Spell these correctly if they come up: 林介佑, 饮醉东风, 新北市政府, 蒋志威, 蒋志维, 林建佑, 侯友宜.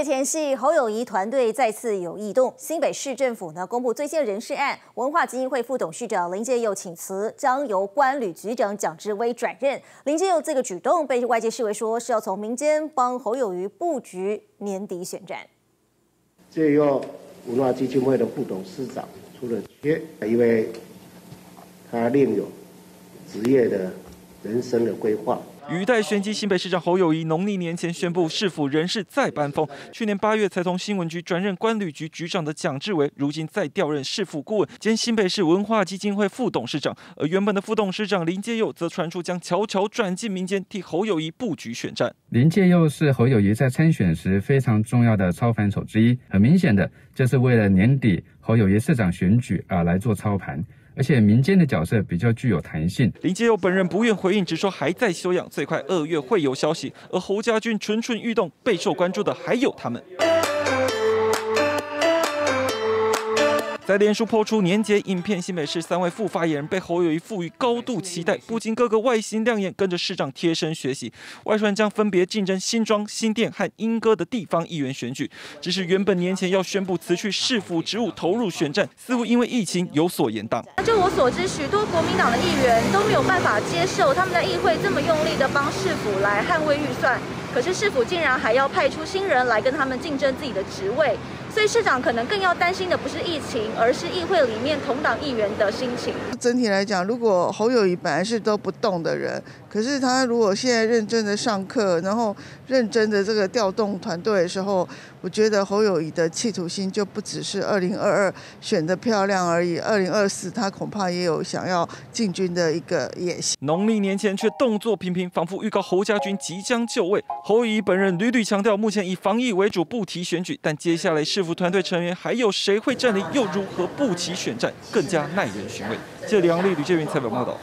日前是侯友宜团队再次有异动，新北市政府公布追荐人事案，文化基金会副董事长林建佑请辞，将由观旅局长蒋志威转任。林建佑这个举动被外界视为说是要从民间帮侯友宜布局年底选战。这又文化基金会的副董事长出了缺，因为他另有职业的人生的规划。 语带玄机，新北市长侯友宜农历年前宣布市府人事再班风，去年8月才从新闻局转任观旅局局长的蒋志维，如今再调任市府顾问兼新北市文化基金会副董事长，而原本的副董事长林介佑则传出将悄悄转进民间，替侯友宜布局选战。林介佑是侯友宜在参选时非常重要的操盘手之一，很明显的就是为了年底侯友宜市长选举来做操盘。 而且民间的角色比较具有弹性。林介佑本人不愿回应，只说还在休养，最快2月会有消息。而侯家军蠢蠢欲动，备受关注的还有他们。 在脸书抛出年节影片，新北市3位副发言人被侯友宜赋予高度期待，不仅各个外形亮眼，跟着市长贴身学习。外传将分别竞争新庄、新店和莺歌的地方议员选举。只是原本年前要宣布辞去市府职务，投入选战，似乎因为疫情有所延宕。就我所知，许多国民党的议员都没有办法接受他们在议会这么用力的帮市府来捍卫预算，可是市府竟然还要派出新人来跟他们竞争自己的职位。 所以市长可能更要担心的不是疫情，而是议会里面同党议员的心情。整体来讲，如果侯友宜本来是都不动的人，可是他如果现在认真的上课，然后认真的这个调动团队的时候，我觉得侯友宜的企图心就不只是2022选得漂亮而已，2024他恐怕也有想要进军的一个野心。农历年前却动作频频，仿佛预告侯家军即将就位。侯友宜本人屡屡强调，目前以防疫为主，不提选举，但接下来是。 市府团队成员还有谁会占领，又如何布局选战，更加耐人寻味。记者梁丽、吕建云采访报道。